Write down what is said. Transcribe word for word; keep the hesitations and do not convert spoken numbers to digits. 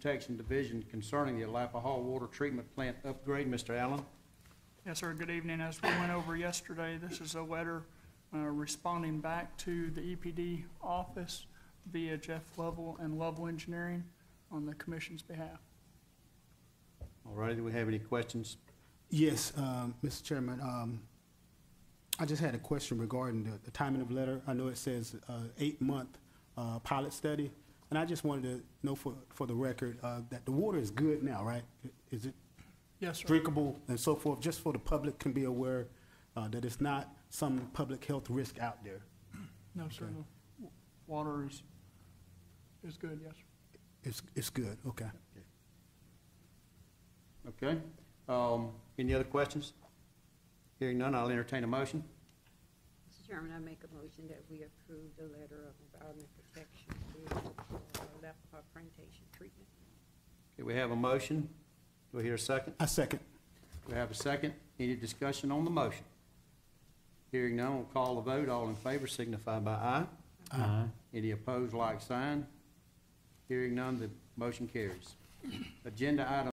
Protection Division concerning the Alapaha Water Treatment Plant upgrade. Mister Allen. Yes, sir. Good evening. As we went over yesterday, this is a letter uh, responding back to the E P D office via Jeff Lovell and Lovell Engineering on the Commission's behalf. All right. Do we have any questions? Yes, um, Mister Chairman. Um, I just had a question regarding the, the timing of the letter. I know it says uh, eight-month uh, pilot study, and I just wanted to know for, for the record uh, that the water is good now, right? Is it yes, drinkable and so forth, just for the public can be aware uh, that it's not some public health risk out there? No, okay. Sir. No. Water is, is good, yes. It's, it's good, okay. Okay. Okay. Um, any other questions? Hearing none, I'll entertain a motion. Mister Chairman, I make a motion that we approve the letter of environment protection for Alapaha plantation treatment. Okay, we have a motion. Do we hear a second? A second. We have a second. Any discussion on the motion? Hearing none, we'll call the vote. All in favor signify by aye. Aye. Aye. Any opposed, like sign. Hearing none, the motion carries. Agenda item.